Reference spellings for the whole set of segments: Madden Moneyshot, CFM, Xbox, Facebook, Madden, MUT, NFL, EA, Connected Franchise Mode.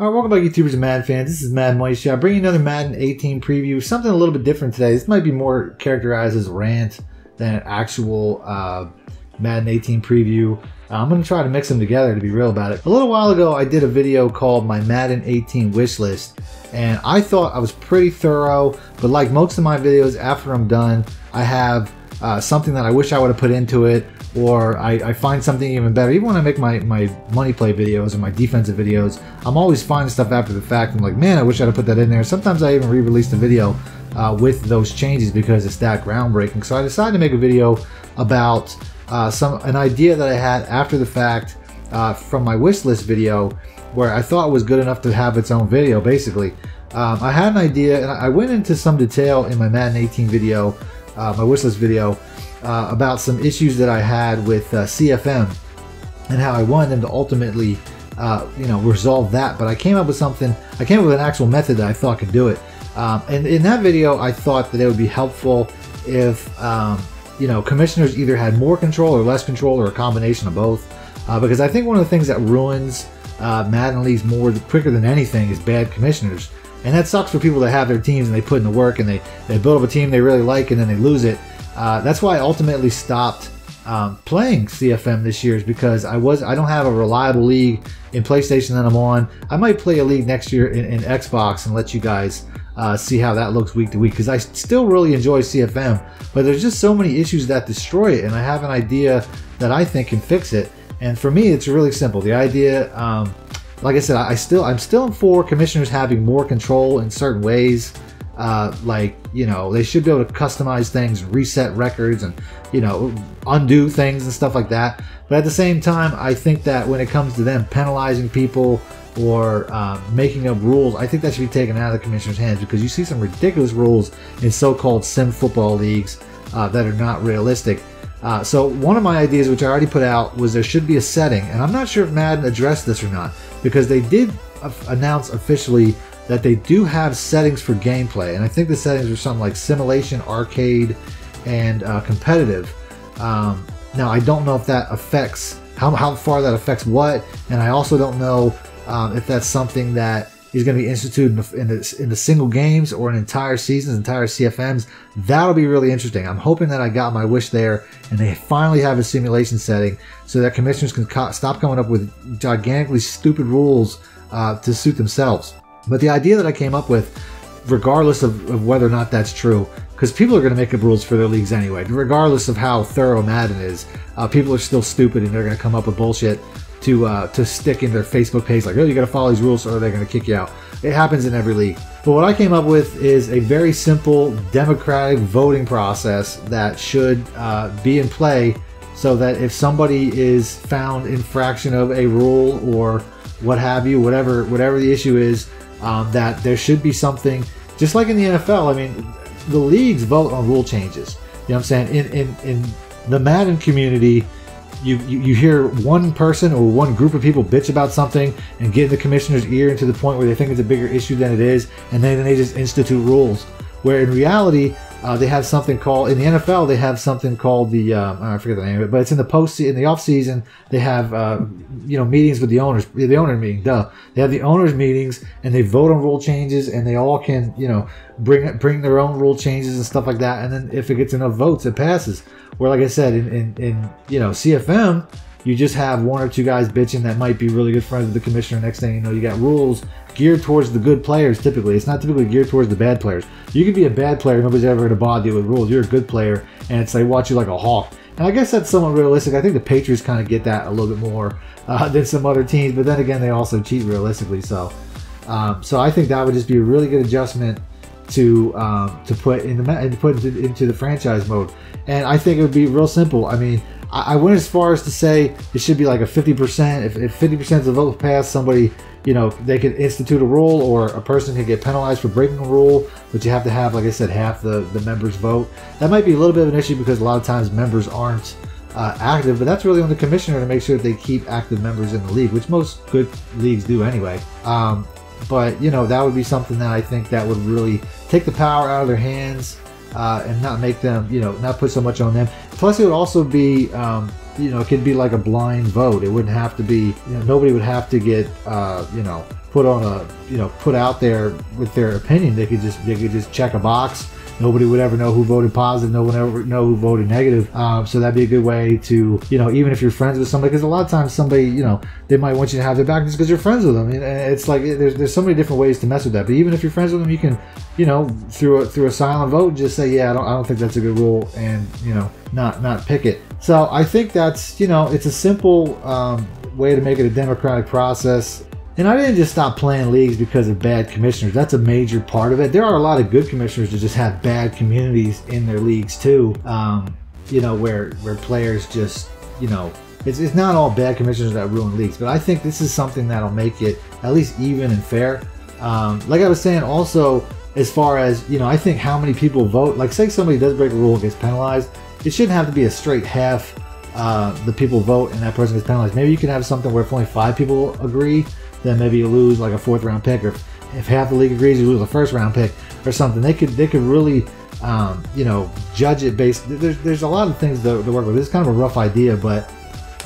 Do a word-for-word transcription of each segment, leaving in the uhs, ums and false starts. Alright, welcome back YouTubers and Madden fans, this is Madden Moisture. I'm bringing another Madden eighteen preview, something a little bit different today. This might be more characterized as a rant than an actual uh, Madden eighteen preview. Uh, I'm going to try to mix them together to be real about it. A little while ago I did a video called my Madden eighteen wish list, and I thought I was pretty thorough, but like most of my videos, after I'm done I have uh, something that I wish I would have put into it, or I, I find something even better. Even when I make my, my money play videos or my defensive videos, I'm always finding stuff after the fact. I'm like, man, I wish I'd have put that in there. Sometimes I even re-release the video uh, with those changes because it's that groundbreaking. So I decided to make a video about uh, some an idea that I had after the fact uh, from my wish list video, where I thought it was good enough to have its own video, basically. Um, I had an idea, and I went into some detail in my Madden eighteen video, uh, my wish list video, Uh, about some issues that I had with uh, C F M and how I wanted them to ultimately uh, you know, resolve that. But I came up with something, I came up with an actual method that I thought could do it. Um, and in that video, I thought that it would be helpful if um, you know, commissioners either had more control or less control or a combination of both. Uh, because I think one of the things that ruins uh, Madden leagues more quicker than anything is bad commissioners. And that sucks for people that have their teams and they put in the work and they, they build up a team they really like and then they lose it. Uh, that's why I ultimately stopped um, playing C F M this year, is because I was I don't have a reliable league in PlayStation that I'm on. I might play a league next year in, in Xbox and let you guys uh, see how that looks week to week, because I still really enjoy C F M, but there's just so many issues that destroy it, and I have an idea that I think can fix it. And for me, it's really simple. The idea, um, like I said, I, I still I'm still for commissioners having more control in certain ways. Uh, like, you know, they should be able to customize things, reset records, and, you know, undo things and stuff like that. But at the same time, I think that when it comes to them penalizing people or uh, making up rules, I think that should be taken out of the commissioner's hands, because you see some ridiculous rules in so-called sim football leagues uh, that are not realistic. Uh, so one of my ideas, which I already put out, was there should be a setting, and I'm not sure if Madden addressed this or not, because they did announce officially that they do have settings for gameplay, and I think the settings are something like simulation, arcade, and uh, competitive. Um, now I don't know if that affects, how, how far that affects what, and I also don't know um, if that's something that is going to be instituted in the, in, the, in the single games or in entire seasons, entire C F Ms. That'll be really interesting. I'm hoping that I got my wish there and they finally have a simulation setting so that commissioners can co stop coming up with gigantically stupid rules uh, to suit themselves. But the idea that I came up with, regardless of, of whether or not that's true, because people are going to make up rules for their leagues anyway, regardless of how thorough Madden is, uh, people are still stupid and they're going to come up with bullshit to uh, to stick in their Facebook page, like, oh, you got to follow these rules or they're going to kick you out. It happens in every league. But what I came up with is a very simple democratic voting process that should uh, be in play, so that if somebody is found in infraction of a rule or what have you, whatever whatever the issue is, Um, that there should be something, just like in the N F L. I mean, the leagues vote on rule changes. You know what I'm saying? In in, in the Madden community, you, you you hear one person or one group of people bitch about something and get in the commissioner's ear to the point where they think it's a bigger issue than it is, and then, then they just institute rules. Where in reality, uh, they have something called, in the N F L, they have something called the um, I forget the name of it, but it's in the post in the off season. They have uh, you know meetings with the owners, the owner meeting. Duh, they have the owners meetings and they vote on rule changes, and they all can you know bring bring their own rule changes and stuff like that. And then if it gets enough votes, it passes. Where, like I said, in in, in you know C F M, you just have one or two guys bitching that might be really good friends with the commissioner. Next thing you know, you got rules geared towards the good players typically. It's not typically geared towards the bad players. You could be a bad player, nobody's ever going to bother you with rules. You're a good player, and it's like, watch you like a hawk. And I guess that's somewhat realistic. I think the Patriots kind of get that a little bit more uh, than some other teams, but then again, they also cheat realistically. So um, so I think that would just be a really good adjustment to um, to put, in the, and to put into, into the franchise mode. And I think it would be real simple. I mean, I went as far as to say it should be like a fifty percent. If fifty percent of the vote passed, somebody, you know, they could institute a rule, or a person could get penalized for breaking a rule, but you have to have, like I said, half the, the members vote. That might be a little bit of an issue because a lot of times members aren't uh, active, but that's really on the commissioner to make sure that they keep active members in the league, which most good leagues do anyway. Um, but, you know, that would be something that I think that would really take the power out of their hands. Uh, and not make them, you know, not put so much on them. Plus, it would also be um, you know, it could be like a blind vote. It wouldn't have to be, you know, nobody would have to get, uh, you know, put on a, you know, put out there with their opinion. They could just, they could just check a box. Nobody would ever know who voted positive. No one ever know who voted negative. Um, so that'd be a good way to, you know, even if you're friends with somebody, because a lot of times somebody, you know, they might want you to have their back just because you're friends with them. And it's like there's there's so many different ways to mess with that. But even if you're friends with them, you can, you know, through a, through a silent vote, just say, yeah, I don't I don't think that's a good rule, and you know, not not pick it. So I think that's, you know, it's a simple um, way to make it a democratic process. And I didn't just stop playing leagues because of bad commissioners. That's a major part of it. There are a lot of good commissioners that just have bad communities in their leagues too. Um, you know, where where players just, you know, it's, it's not all bad commissioners that ruin leagues. But I think this is something that'll make it at least even and fair. Um, like I was saying also, as far as, you know, I think how many people vote. Like say somebody does break a rule and gets penalized. It shouldn't have to be a straight half uh, the people vote and that person gets penalized. Maybe you can have something where if only five people agree, then maybe you lose like a fourth round pick, or if half the league agrees, you lose a first round pick or something. They could they could really, um, you know, judge it based. There's there's a lot of things to, to work with. It's kind of a rough idea, but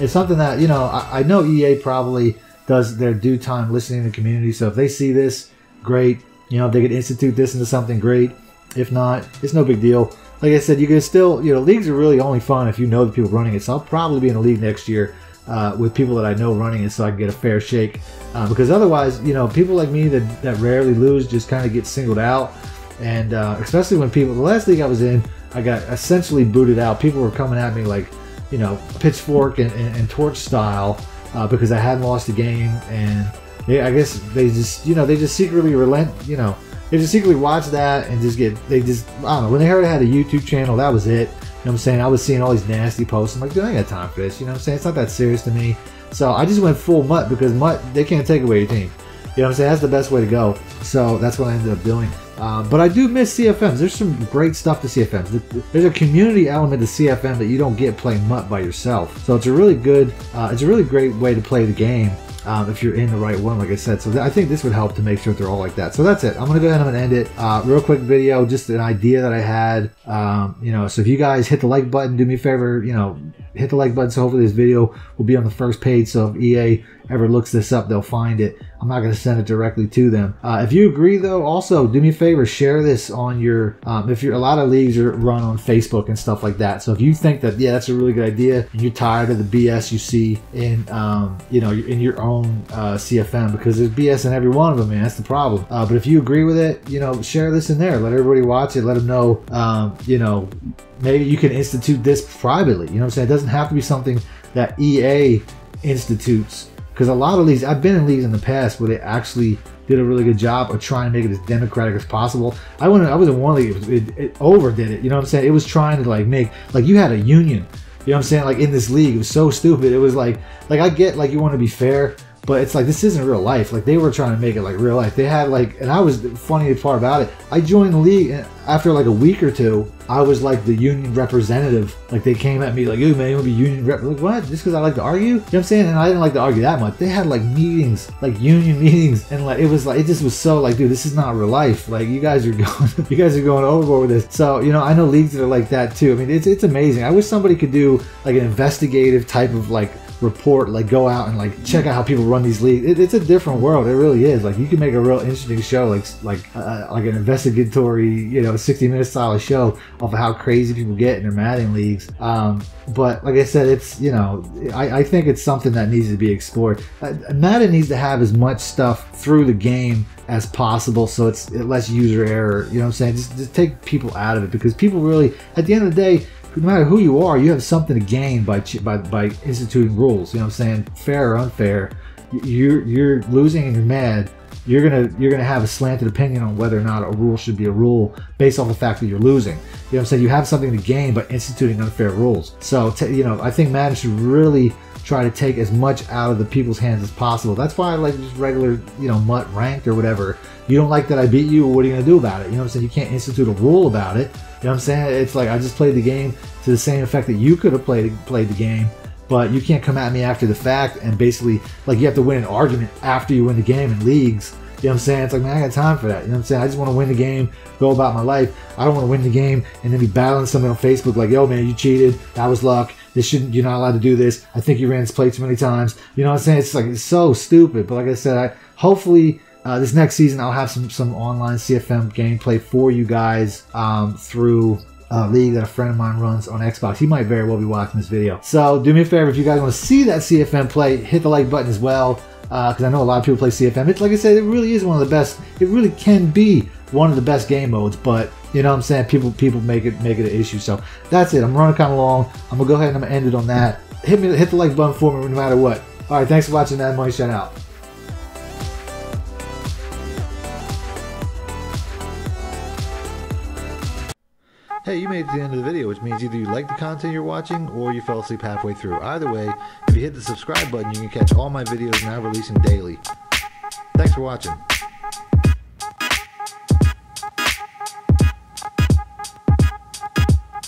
it's something that, you know, I, I know E A probably does their due time listening to the community. So if they see this, great. You know, if they could institute this into something, great. If not, it's no big deal. Like I said, you can still, you know, leagues are really only fun if you know the people running it. So I'll probably be in a league next year Uh, with people that I know running it, so I can get a fair shake, uh, because otherwise, you know, people like me that, that rarely lose just kind of get singled out. And uh, especially when people, the last league I was in, I got essentially booted out. People were coming at me like, you know, pitchfork and, and, and torch style, uh, because I hadn't lost a game. And they, I guess they just, you know, they just secretly relent, you know, they just secretly watch that and just get, they just, I don't know, when they heard I had a YouTube channel, that was it. You know what I'm saying? I was seeing all these nasty posts. I'm like, dude, I ain't got time for this. You know what I'm saying? It's not that serious to me. So I just went full M U T, because M U T, they can't take away your team. You know what I'm saying? That's the best way to go. So that's what I ended up doing. Uh, but I do miss C F Ms. There's some great stuff to C F Ms. There's a community element to C F M that you don't get playing M U T by yourself. So it's a really good, uh, it's a really great way to play the game, um, if you're in the right one, like I said. So th I think this would help to make sure they're all like that. So that's it. I'm going to go ahead and end it. Uh, real quick video, just an idea that I had. Um, you know, so if you guys hit the like button, do me a favor, you know, hit the like button. So hopefully this video will be on the first page. So if E A ever looks this up, they'll find it. I'm not going to send it directly to them. Uh, if you agree though, also do me a favor, share this on your, um, if you're, a lot of leagues are run on Facebook and stuff like that. So if you think that, yeah, that's a really good idea, and you're tired of the B S you see in, um, you know, in your own uh, C F M, because there's B S in every one of them, man. That's the problem. Uh, but if you agree with it, you know, share this in there. Let everybody watch it. Let them know, um, you know, maybe you can institute this privately. You know what I'm saying? It doesn't have to be something that E A institutes. Because a lot of leagues, I've been in leagues in the past where they actually did a really good job of trying to make it as democratic as possible. I went, I was in one league, it, it, it overdid it. You know what I'm saying? It was trying to like make, like you had a union. You know what I'm saying? Like in this league, it was so stupid. It was like, like I get like you want to be fair, but it's like this isn't real life. Like they were trying to make it like real life. They had like, and I was, the funny part about it, I joined the league, and after like a week or two, I was like the union representative. Like they came at me like, "Ooh, man, you want to be union rep?" Like what? Just because I like to argue? You know what I'm saying? And I didn't like to argue that much. They had like meetings, like union meetings, and like it was like it just was so like, dude, this is not real life. Like you guys are going, you guys are going overboard with this. So you know, I know leagues that are like that too. I mean, it's it's amazing. I wish somebody could do like an investigative type of like report, like go out and like check out how people run these leagues. It, it's a different world. It really is. Like you can make a real interesting show, like like uh, like an investigatory, you know, sixty minute style of show of how crazy people get in their Madden leagues. Um, but like I said, it's, you know, I, I think it's something that needs to be explored. Uh, Madden needs to have as much stuff through the game as possible, so it's less user error. You know what I'm saying? Just, just take people out of it, because people really, at the end of the day, no matter who you are, you have something to gain by by, by instituting rules. You know what I'm saying? Fair or unfair, you're you're losing and you're mad. You're gonna you're gonna have a slanted opinion on whether or not a rule should be a rule based on the fact that you're losing. You know what I'm saying? You have something to gain by instituting unfair rules. So t you know, I think Madden should really try to take as much out of the people's hands as possible. That's why I like just regular, you know, M U T ranked or whatever. You don't like that I beat you, what are you gonna do about it? You know what I'm saying? You can't institute a rule about it. You know what I'm saying? It's like I just played the game to the same effect that you could have played played the game, but you can't come at me after the fact and basically like you have to win an argument after you win the game in leagues. You know what I'm saying? It's like, man, I got time for that. You know what I'm saying? I just want to win the game, go about my life. I don't want to win the game and then be battling somebody on Facebook like, yo man, you cheated, that was luck. This shouldn't, you're not allowed to do this. I think you ran this play too many times. You know what I'm saying? It's like, it's so stupid. But like I said, I hopefully uh, this next season I'll have some some online C F M gameplay for you guys um, through a league that a friend of mine runs on Xbox. He might very well be watching this video. So do me a favor, if you guys want to see that C F M play, hit the like button as well. Because uh, I know a lot of people play C F M. It's like I said, it really is one of the best. It really can be one of the best game modes, but you know what I'm saying? People people make it make it an issue. So that's it. I'm running kind of long. I'm gonna go ahead and I'm gonna end it on that. Hit me, hit the like button for me no matter what. All right, thanks for watching. That Money Shot out. Hey, you made it to the end of the video, which means either you like the content you're watching or you fell asleep halfway through. Either way, if you hit the subscribe button, you can catch all my videos now releasing daily. Thanks for watching.